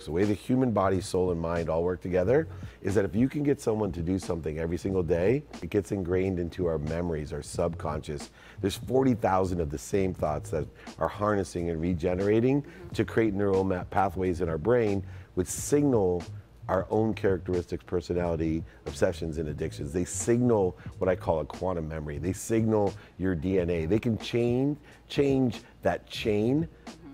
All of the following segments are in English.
works, the way the human body, soul, and mind all work together, is that if you can get someone to do something every single day, it gets ingrained into our memories, our subconscious. There's 40,000 of the same thoughts that are harnessing and regenerating to create neural pathways in our brain which signal our own characteristics, personality, obsessions, and addictions. They signal what I call a quantum memory. They signal your DNA. They can change that chain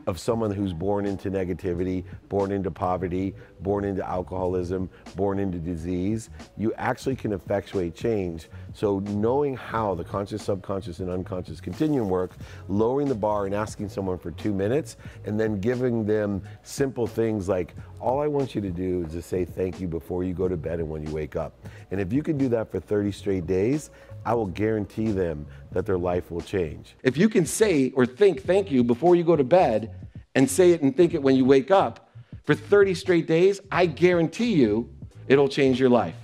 of someone who's born into negativity, born into poverty, born into alcoholism, born into disease. You actually can effectuate change. So knowing how the conscious, subconscious, and unconscious continuum works, lowering the bar and asking someone for 2 minutes, and then giving them simple things like, all I want you to do is just say thank you before you go to bed and when you wake up. And if you can do that for 30 straight days, I will guarantee them that their life will change. If you can say or think thank you before you go to bed and say it and think it when you wake up for 30 straight days, I guarantee you it'll change your life.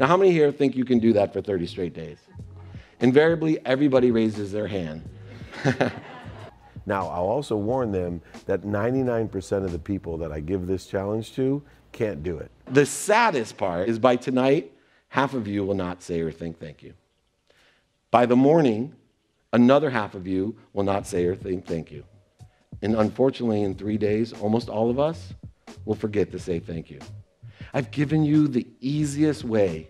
Now, how many here think you can do that for 30 straight days? Invariably, everybody raises their hand. Now, I'll also warn them that 99% of the people that I give this challenge to can't do it. The saddest part is by tonight, half of you will not say or think thank you. By the morning, another half of you will not say or think thank you. And unfortunately, in 3 days, almost all of us will forget to say thank you. I've given you the easiest way,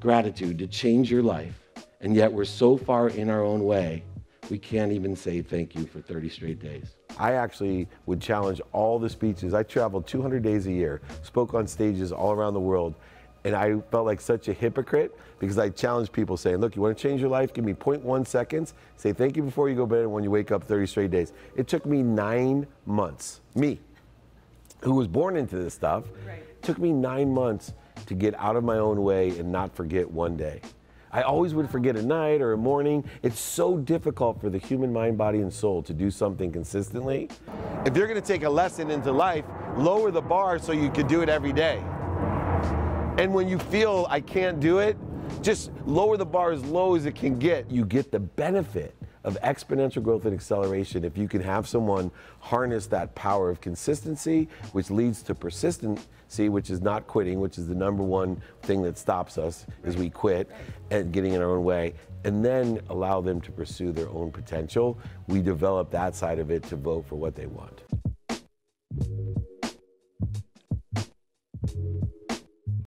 gratitude, to change your life. And yet we're so far in our own way, we can't even say thank you for 30 straight days. I actually would challenge all the speeches. I traveled 200 days a year, spoke on stages all around the world. And I felt like such a hypocrite because I challenged people saying, look, you want to change your life? Give me 0.1 seconds. Say thank you before you go to bed and when you wake up 30 straight days. It took me 9 months. Me, who was born into this stuff, right. It took me 9 months to get out of my own way and not forget one day. I always would forget at night or a morning. It's so difficult for the human mind, body, and soul to do something consistently. If you're going to take a lesson into life, lower the bar so you can do it every day. And when you feel I can't do it, just lower the bar as low as it can get. You get the benefit of exponential growth and acceleration if you can have someone harness that power of consistency, which leads to persistency, which is not quitting, which is the #1 thing that stops us, is we quit and getting in our own way, and then allow them to pursue their own potential. We develop that side of it to vote for what they want.